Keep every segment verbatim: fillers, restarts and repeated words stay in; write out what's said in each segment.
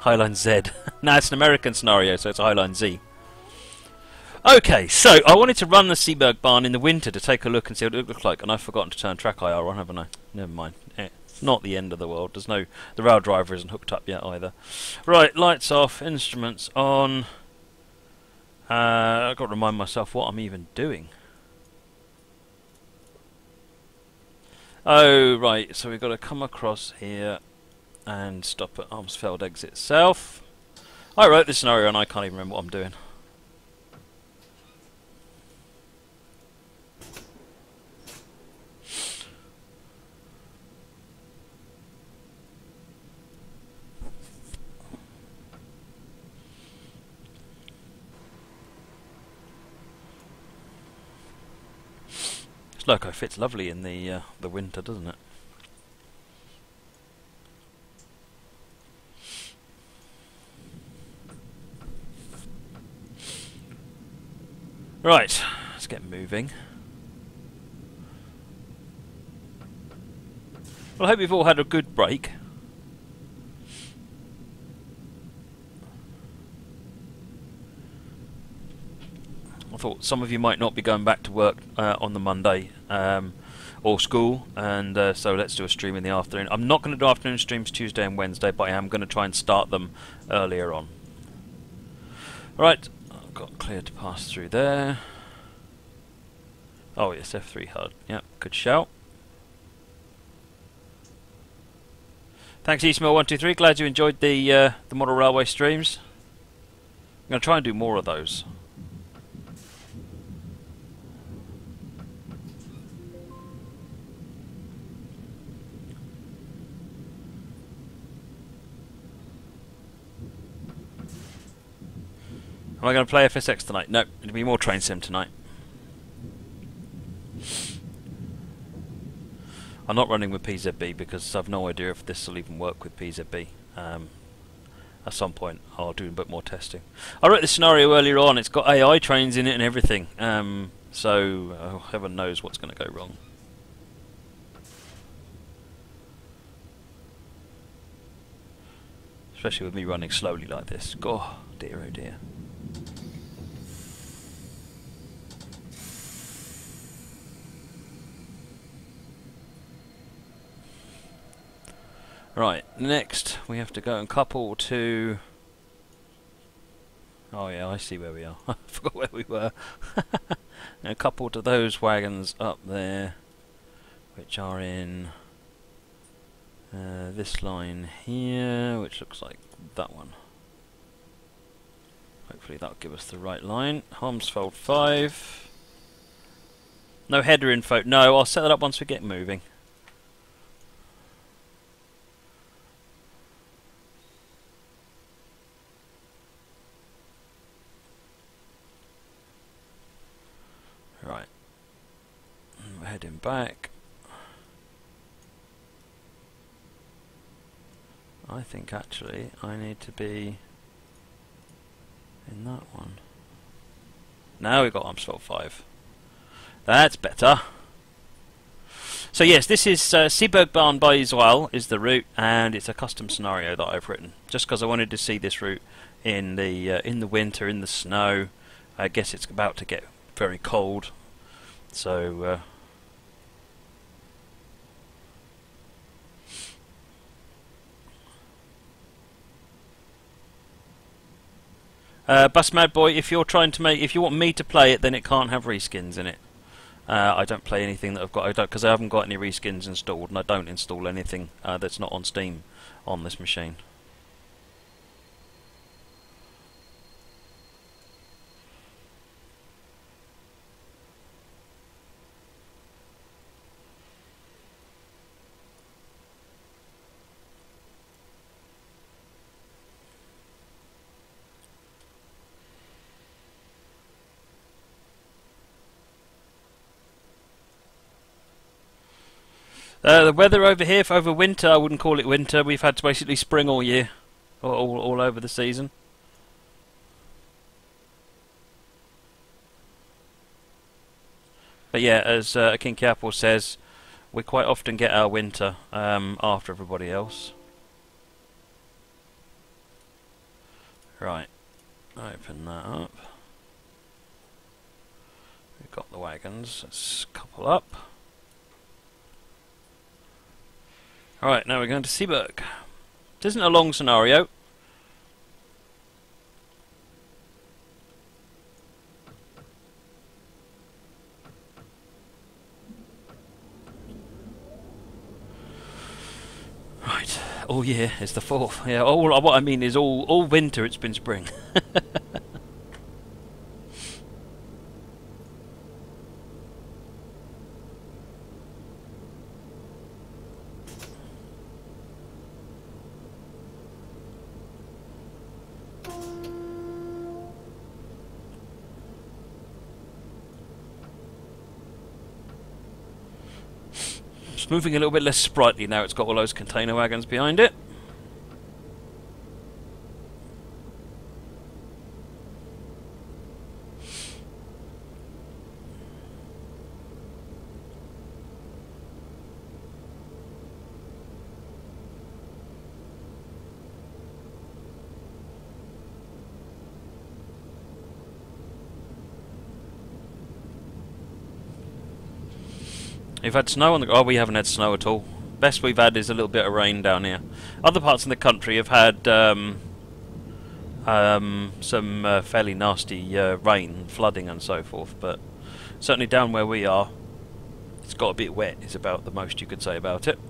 Highline Z. Now it's an American scenario, so it's Highline Z. Okay, so I wanted to run the Seebergbahn in the winter to take a look and see what it looked like, and I've forgotten to turn track I R on, haven't I? Never mind. It's not the end of the world. There's no the rail driver isn't hooked up yet either. Right, lights off, instruments on. Uh, I've got to remind myself what I'm even doing. Oh right, so we've got to come across here and stop at Armsfeld exit south. I wrote this scenario and I can't even remember what I'm doing. Loco fits lovely in the uh, the winter, doesn't it? Right, let's get moving. Well, I hope you've all had a good break. I thought some of you might not be going back to work uh, on the Monday um, or school, and uh, so let's do a stream in the afternoon. I'm not going to do afternoon streams Tuesday and Wednesday, but I am going to try and start them earlier on. Right, I've got clear to pass through there. Oh yes, F three H U D. Yep, good shout. Thanks, Eastmill one two three. Glad you enjoyed the uh, the model railway streams. I'm going to try and do more of those. Am I going to play F S X tonight? No, it'll be more Train Sim tonight. I'm not running with P Z B because I've no idea if this will even work with P Z B. Um, at some point I'll do a bit more testing. I wrote this scenario earlier on, it's got A I trains in it and everything, um, so oh, heaven knows what's going to go wrong. Especially with me running slowly like this. God, dear oh dear. Right, next we have to go and couple to... Oh yeah, I see where we are. I forgot where we were. And couple to those wagons up there, which are in uh, this line here, which looks like that one. Hopefully that'll give us the right line. Harmsfold five. No header info. No, I'll set that up once we get moving. Right, we're heading back. I think actually I need to be in that one. Now we've got Armsfeld five. That's better. So yes, this is uh, Seebergbahn by Zawal is the route, and it's a custom scenario that I've written just because I wanted to see this route in the uh, in the winter, in the snow. I guess it's about to get very cold, so uh, uh, Bus Mad Boy, if you're trying to make, if you want me to play it, then it can't have reskins in it. Uh, I don't play anything that I've got, I don't, because I haven't got any reskins installed, and I don't install anything uh, that's not on Steam on this machine. Uh, the weather over here, if over winter, I wouldn't call it winter. We've had to basically spring all year, all, all, all over the season. But yeah, as uh, King Apple says, we quite often get our winter um, after everybody else. Right, open that up. We've got the wagons, let's couple up. Alright, now we're going to Seeberg. This isn't a long scenario. Right, all year is the fourth. Yeah, all what I mean is all all winter it's been spring. Moving a little bit less sprightly now, it's got all those container wagons behind it. We've had snow on the... Oh, we haven't had snow at all. Best we've had is a little bit of rain down here. Other parts of the country have had um, um, some uh, fairly nasty uh, rain, flooding and so forth, but certainly down where we are, it's got a bit wet is about the most you could say about it.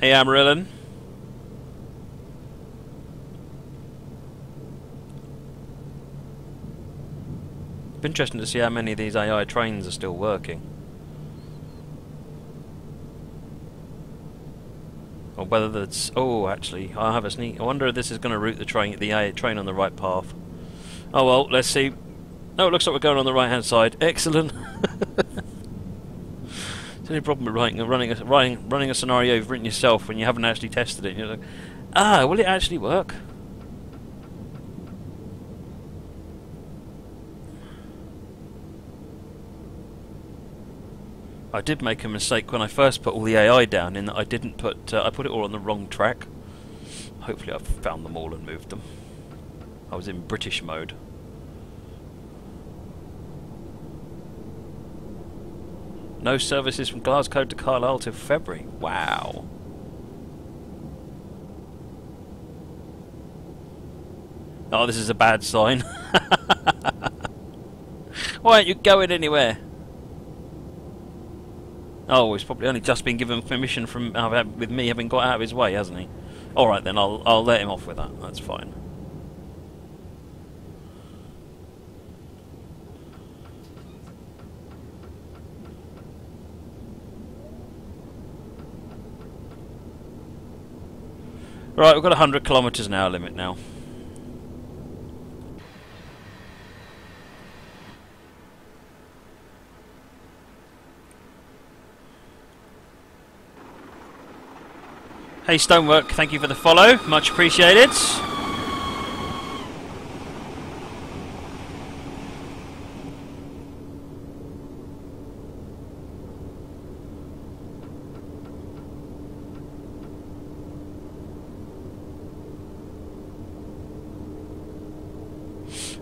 Hey, Amarillan. Interesting to see how many of these A I trains are still working, or whether that's... Oh, actually, I have a sneak. I wonder if this is going to route the train, the A I train, on the right path. Oh well, let's see. No, it looks like we're going on the right-hand side. Excellent. It's any problem with writing, running, a, running, running a scenario you've written yourself when you haven't actually tested it. And you're like, ah, will it actually work? I did make a mistake when I first put all the A I down in that I didn't put... Uh, I put it all on the wrong track. Hopefully I've found them all and moved them. I was in British mode. No services from Glasgow to Carlisle till February. Wow. Oh, this is a bad sign. Why aren't you going anywhere? Oh, he's probably only just been given permission from uh, with me having got out of his way, hasn't he? All right then, I'll I'll let him off with that. That's fine. Right, we've got a hundred kilometres an hour limit now. Hey Stonework, thank you for the follow, much appreciated.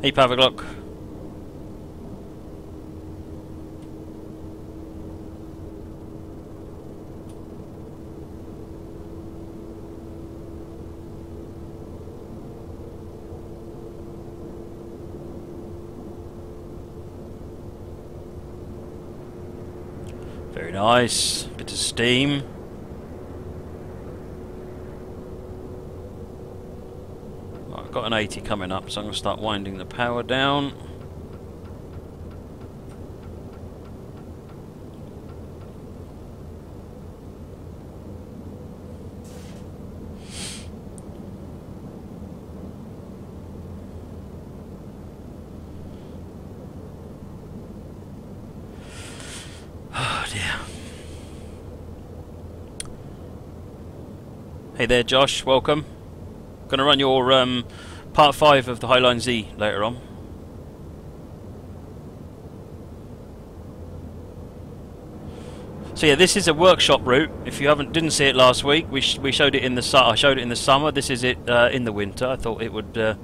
Hey Pavaglock. Nice, bit of steam. Right, I've got an eighty coming up, so I'm going to start winding the power down. Hey there, Josh. Welcome. Going to run your um, part five of the Highline Z later on. So yeah, this is a workshop route. If you haven't didn't see it last week, we sh we showed it in the su I showed it in the summer. This is it uh, in the winter. I thought it would uh,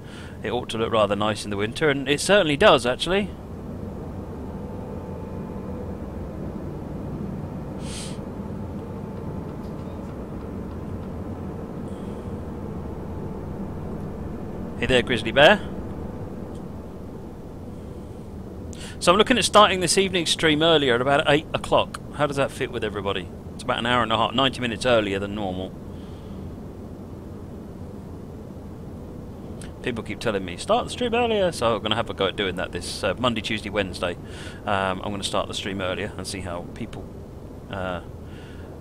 it ought to look rather nice in the winter, and it certainly does actually. Hey there, grizzly bear. So I'm looking at starting this evening's stream earlier at about eight o'clock. How does that fit with everybody? It's about an hour and a half, ninety minutes earlier than normal. People keep telling me, start the stream earlier, so I'm going to have a go at doing that this uh, Monday, Tuesday, Wednesday. Um, I'm going to start the stream earlier and see how people, uh,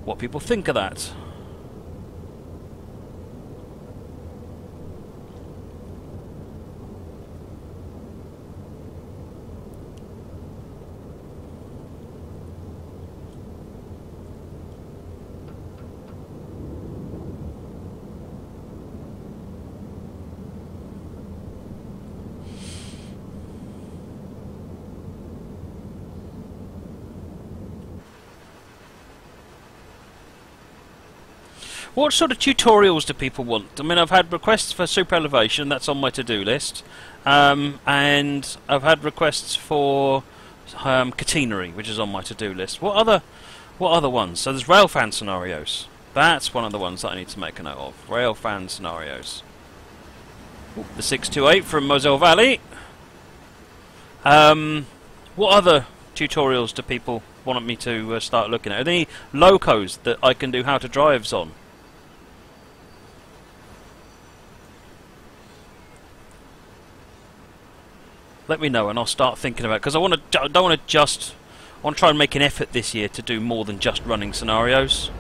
what people think of that. What sort of tutorials do people want? I mean, I've had requests for super elevation, that's on my to-do list, um, and I've had requests for um, catenary, which is on my to-do list. What other, what other ones? So there's rail fan scenarios. That's one of the ones that I need to make a note of. Rail fan scenarios. Ooh, the six two eight from Moselle Valley. Um, what other tutorials do people want me to uh, start looking at? Are there any locos that I can do how to drives on? Let me know, and I'll start thinking about it, because I want to. I don't want to just. I want to try and make an effort this year to do more than just running scenarios.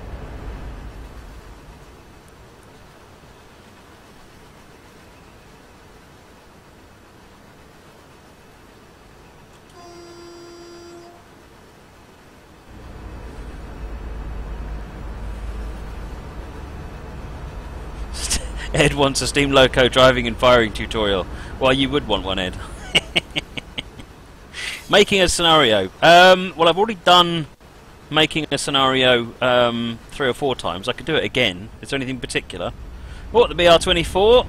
Ed wants a Steam Loco driving and firing tutorial. Well, you would want one, Ed. Making a scenario. Um, well, I've already done making a scenario um, three or four times. I could do it again. Is there anything particular? What, the B R twenty-four?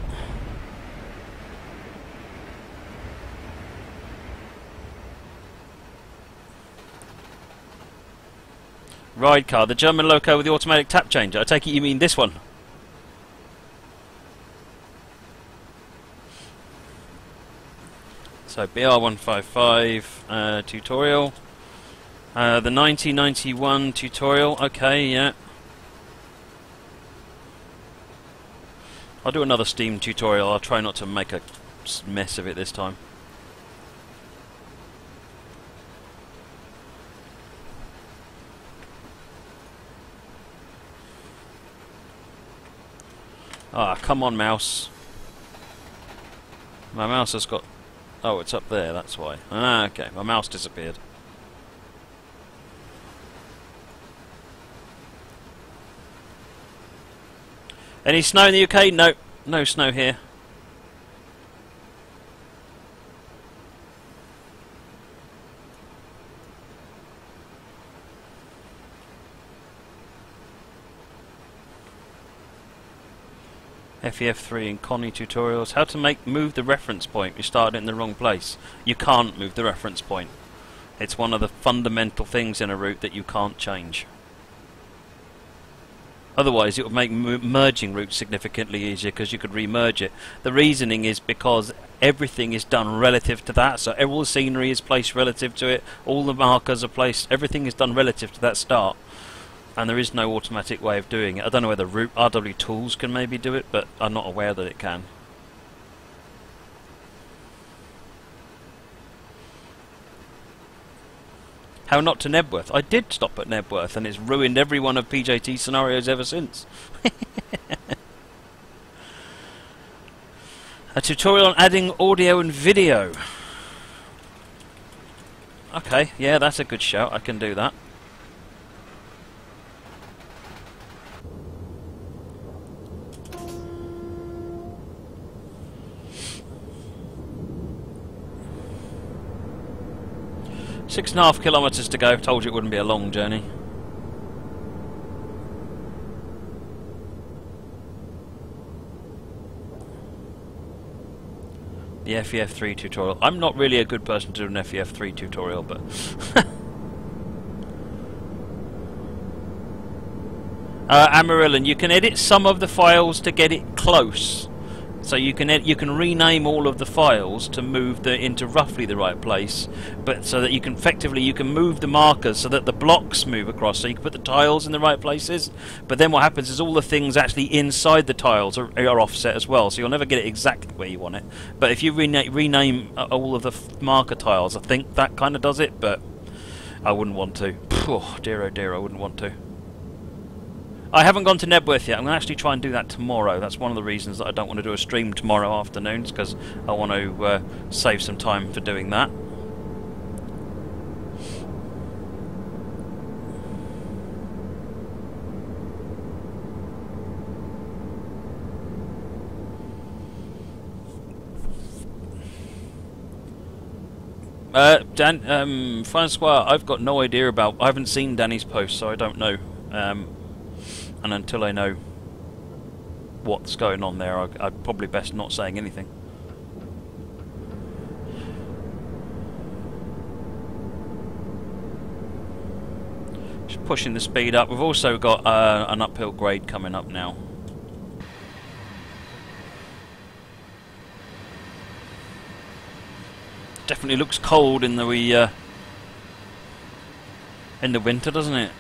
Ride car, the German loco with the automatic tap changer. I take it you mean this one. So B R one fifty-five uh, tutorial, uh, the nineteen ninety-one tutorial, okay, yeah. I'll do another Steam tutorial, I'll try not to make a mess of it this time. Ah, come on, mouse. My mouse has got... Oh, it's up there, that's why. Ah, okay, my mouse disappeared. Any snow in the U K? No, no snow here. F E F three and Connie tutorials. How to make move the reference point. You started in the wrong place. You can't move the reference point. It's one of the fundamental things in a route that you can't change. Otherwise it would make merging routes significantly easier because you could re-merge it. The reasoning is because everything is done relative to that, so all the scenery is placed relative to it, all the markers are placed, everything is done relative to that start. And there is no automatic way of doing it. I don't know whether R W Tools can maybe do it, but I'm not aware that it can. How not to Nebworth? I did stop at Nebworth, and it's ruined every one of P J T scenarios ever since. A tutorial on adding audio and video. Okay, yeah, that's a good shout. I can do that. Six and a half kilometres to go. Told you it wouldn't be a long journey. The F E F three tutorial. I'm not really a good person to do an F E F three tutorial, but... uh, Amarillan, you can edit some of the files to get it close. So you can ed you can rename all of the files to move the into roughly the right place, but so that you can effectively you can move the markers so that the blocks move across. So you can put the tiles in the right places, but then what happens is all the things actually inside the tiles are, are offset as well. So you'll never get it exactly where you want it. But if you rena rename uh, all of the f marker tiles, I think that kind of does it. But I wouldn't want to. Oh dear, oh dear, I wouldn't want to. I haven't gone to Nebworth yet. I'm going to actually try and do that tomorrow. That's one of the reasons that I don't want to do a stream tomorrow afternoons, because I want to uh, save some time for doing that. Uh, Dan, um, Francois, I've got no idea about... I haven't seen Danny's post, so I don't know. Um... And until I know what's going on there, I, I'd probably best not saying anything. Just pushing the speed up. We've also got uh, an uphill grade coming up now. Definitely looks cold in the we uh, in the winter, doesn't it?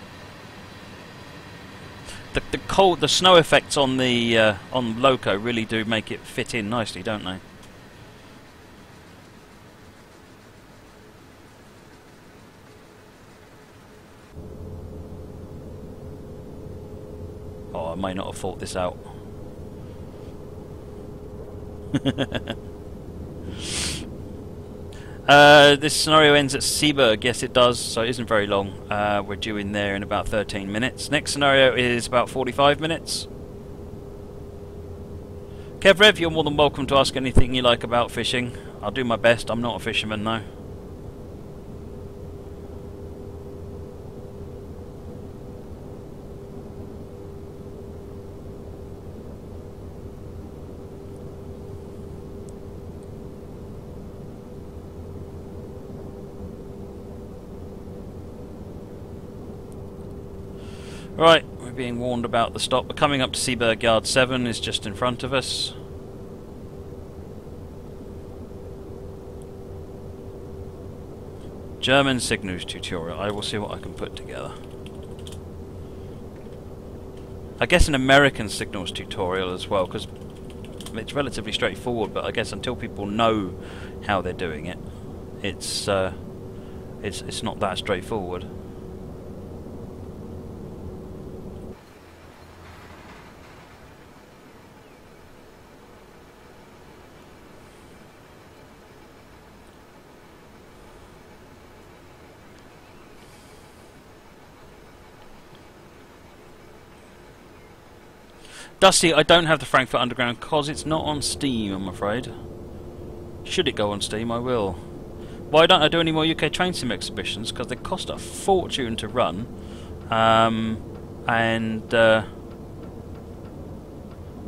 The, the cold, the snow effects on the uh, on Loco really do make it fit in nicely, don't they? Oh, I may not have thought this out. Uh, this scenario ends at Seeberg, yes it does, so it isn't very long. Uh, we're due in there in about thirteen minutes. Next scenario is about forty-five minutes. Kevrev, you're more than welcome to ask anything you like about fishing. I'll do my best, I'm not a fisherman though. Right, we're being warned about the stop. We're coming up to Seaberg Yard seven, is just in front of us. German signals tutorial. I will see what I can put together. I guess an American signals tutorial as well, because it's relatively straightforward, but I guess until people know how they're doing it, it's uh, it's it's not that straightforward. Dusty, I don't have the Frankfurt Underground because it's not on Steam, I'm afraid. Should it go on Steam, I will. Why don't I do any more U K Train Sim exhibitions? Because they cost a fortune to run. Um, and uh,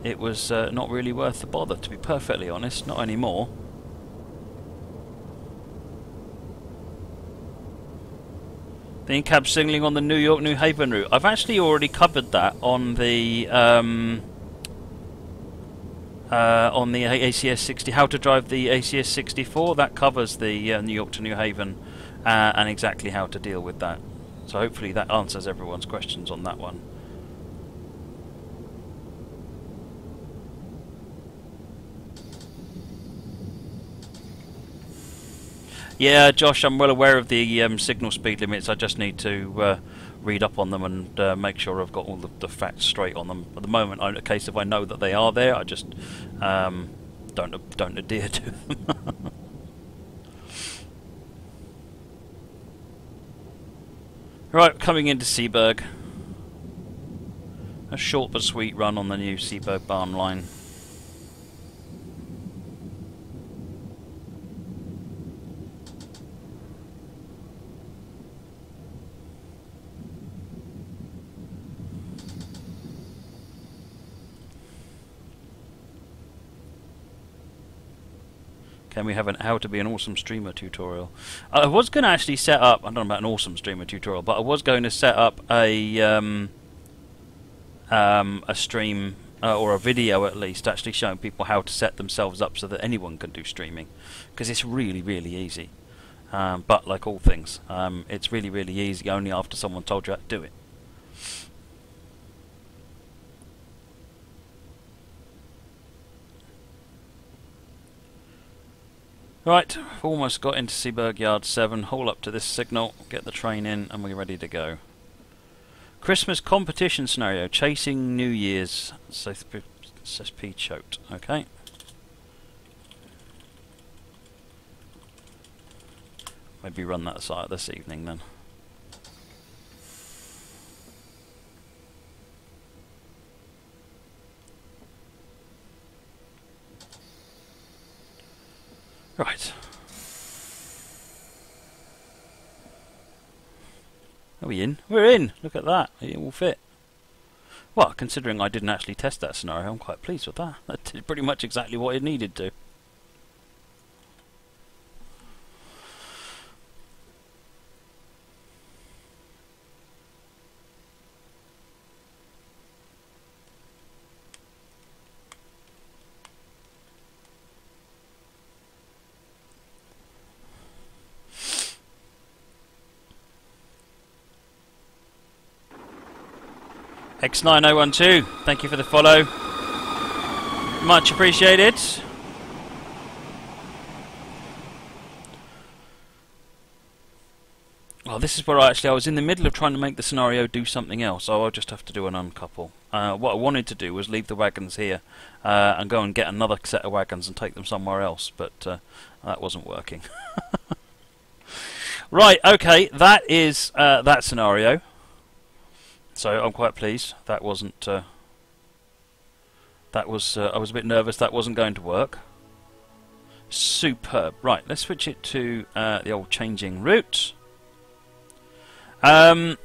it was uh, not really worth the bother, to be perfectly honest. Not anymore. The in-cab signalling on the New York-New Haven route. I've actually already covered that on the um, uh, on the A C S sixty. How to drive the A C S sixty-four. That covers the uh, New York to New Haven uh, and exactly how to deal with that. So hopefully that answers everyone's questions on that one. Yeah, Josh, I'm well aware of the um, signal speed limits. I just need to uh, read up on them and uh, make sure I've got all the, the facts straight on them. At the moment, I'm in a case if I know that they are there, I just um, don't don't adhere to them. Right, coming into Seeberg. A short but sweet run on the new Seebergbahn line. Can we have an how to be an awesome streamer tutorial? I was going to actually set up, I don't know about an awesome streamer tutorial, but I was going to set up a um, um, a stream uh, or a video at least, actually showing people how to set themselves up so that anyone can do streaming, because it's really, really easy. Um, but like all things, um, it's really, really easy only after someone told you how to do it. Right, almost got into Seeberg Yard seven, haul up to this signal, get the train in, and we're ready to go. Christmas competition scenario, chasing New Year's, says P. Choate, okay. Maybe run that site this evening then. Right. Are we in? We're in! Look at that. It all fit. Well, considering I didn't actually test that scenario, I'm quite pleased with that. That did pretty much exactly what it needed to. X nine oh one two, thank you for the follow. Much appreciated. Well, this is where I actually, I was in the middle of trying to make the scenario do something else, so I'll just have to do an uncouple. Uh, what I wanted to do was leave the wagons here uh, and go and get another set of wagons and take them somewhere else, but uh, that wasn't working. Right, okay, that is uh, that scenario. So I'm quite pleased. That wasn't. Uh, that was. Uh, I was a bit nervous. That wasn't going to work. Superb. Right. Let's switch it to uh, the old changing route. Um,